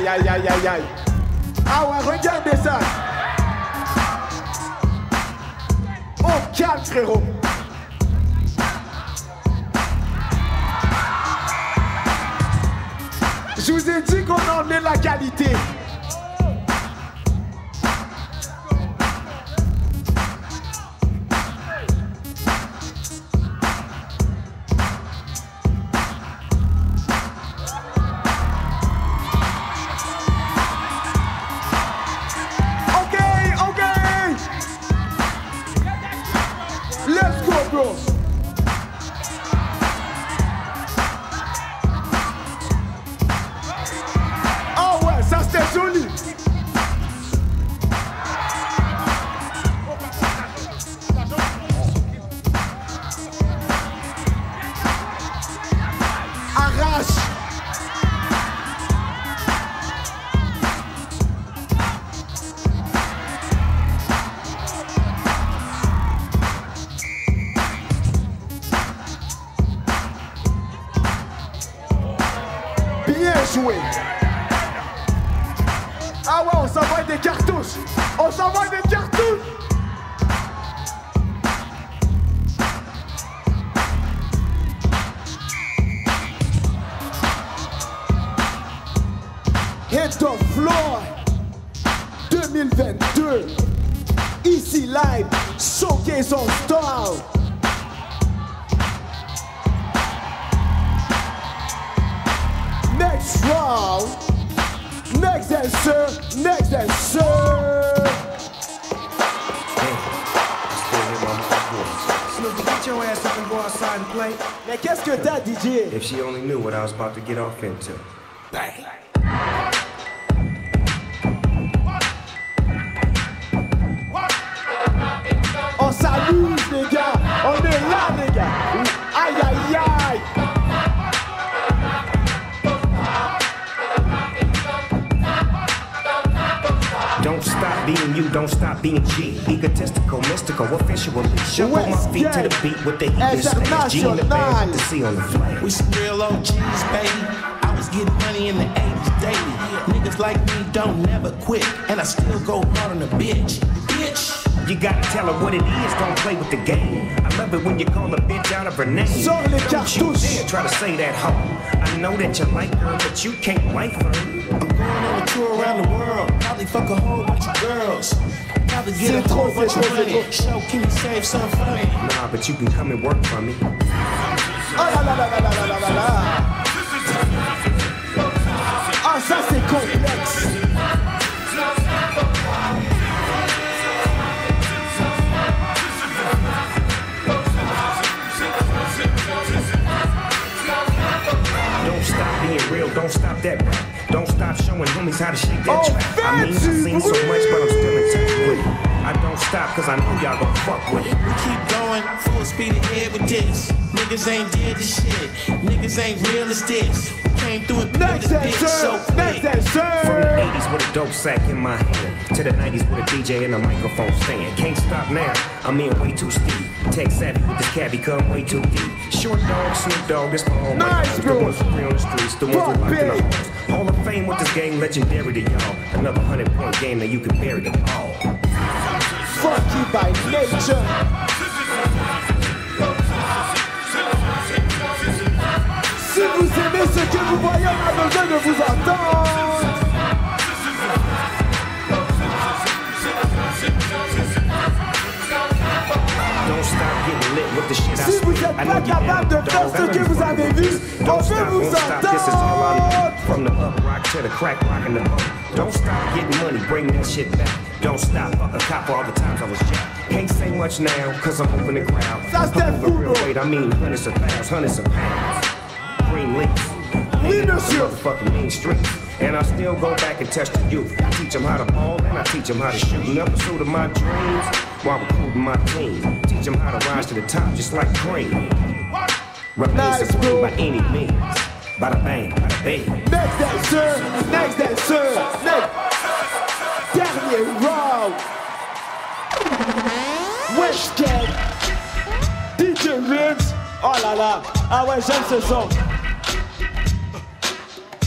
Aïe aïe aïe. Ah ouais, regardez ça. Oh, calme frérot. Je vous ai dit qu'on emmenait la qualité. If she only knew what I was about to get off into. Bang! On s'amuse les gars, on est là les gars. Aïe aïe aïe. Don't stop being you, don't stop being G. Egotistical, mystical, officially. Shuffle my feet to the beat with the heat slash G in the band with the C on the flame. We some real OGs, baby. I was getting money in the 80s daily. Niggas like me don't never quit, and I still go hard on a bitch. Bitch, you gotta tell her what it is, don't play with the game. I love it when you call a bitch out of her name. Don't you dare try to say that hoe. I know that you like her, but you can't wife her. I'm going on a tour around the world, probably fuck a whole bunch of girls. Probably get a whole bunch of money. Show, can you save some for me? Nah, but you can come and work for me. Ah, ça c'est complexe. Don't stop being real, don't stop that rap. Don't stop showing homies how to shake that trap. I mean, I've seen so much, but I'm still in touch with it. I don't stop, cause I know y'all gon' fuck with it. We keep going, full speed ahead with this. Niggas ain't dead to shit. Niggas ain't real as this. We came through and built this bitch so quick. From the 80s with a dope sack in my hand, to the 90s with a DJ and a microphone stand. Can't stop now, I'm in way too steep. Tech savvy with this cabbie, come way too deep. Short dog, Snoop Dogg, this my own way. The ones who play on the streets, the ones who locked in the homes. Hall of Fame with this game, legendary to y'all. Another 100-point game that you can bury them all. Fuck you by nature. Si vous aimez ce que vous voyez, on a besoin de vous entendre. Don't stop getting lit with the shit I si vous n'êtes pas capable de faire ce que vous avez vu, on veut vous entendre. Can't say much now, cause I'm open the ground. That's that food, bro. I mean, hundreds of thousands, hundreds of pounds. Green leaves. Leadership. Fucking mean streets. And I still go back and touch the youth. I teach them how to ball, and I teach them how to shoot. In the pursuit of my dreams, while recruiting my team. Teach them how to rise to the top, just like cream. Nice, bro. By any means. Bada bang, bada bang. Next that, sir. Next that, sir. Next. Damn it, wrong. West Game, DJ Riggs. Oh là là, ah ouais, j'aime ce son.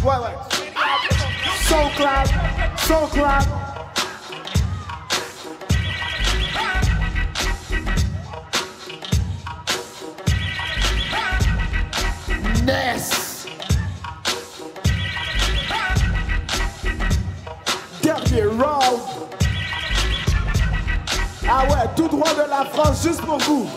Ouais, ouais. Soul Club, Soul Club. Ness. Dernier round. Ah ouais, tout droit de la France, juste pour vous.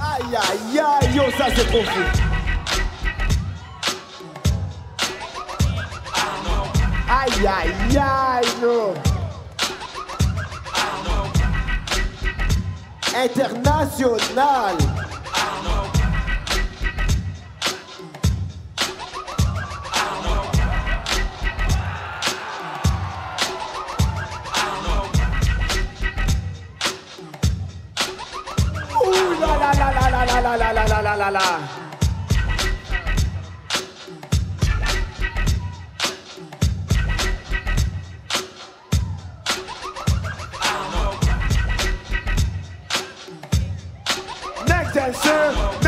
Aïe, aïe, aïe, yo, ça c'est trop fou. Aïe, aïe, aïe, yo. International. Ooh la la la la la la la la la la la.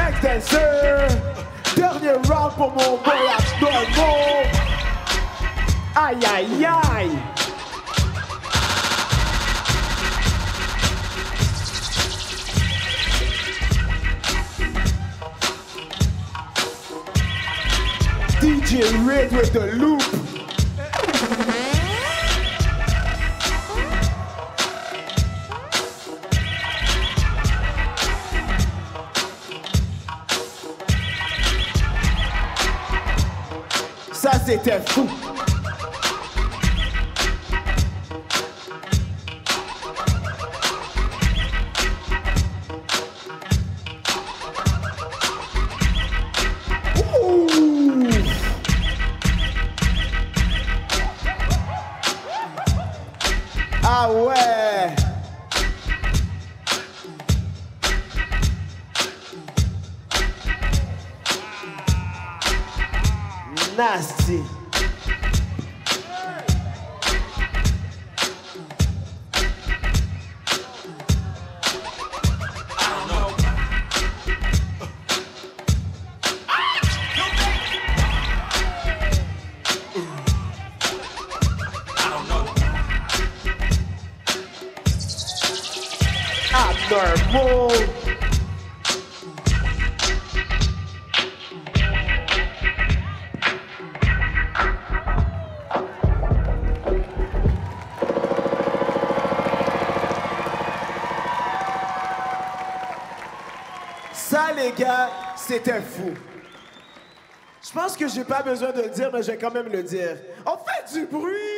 Next dancer, dernier round pour mon voyage dans le monde. Aïe aïe aïe. DJ Red with the loop. Ça c'était fou. Ouh. Ah ouais. Nasty. Abnormal. Ça, les gars, c'était fou. Je pense que j'ai pas besoin de le dire, mais je vais quand même le dire. On fait du bruit!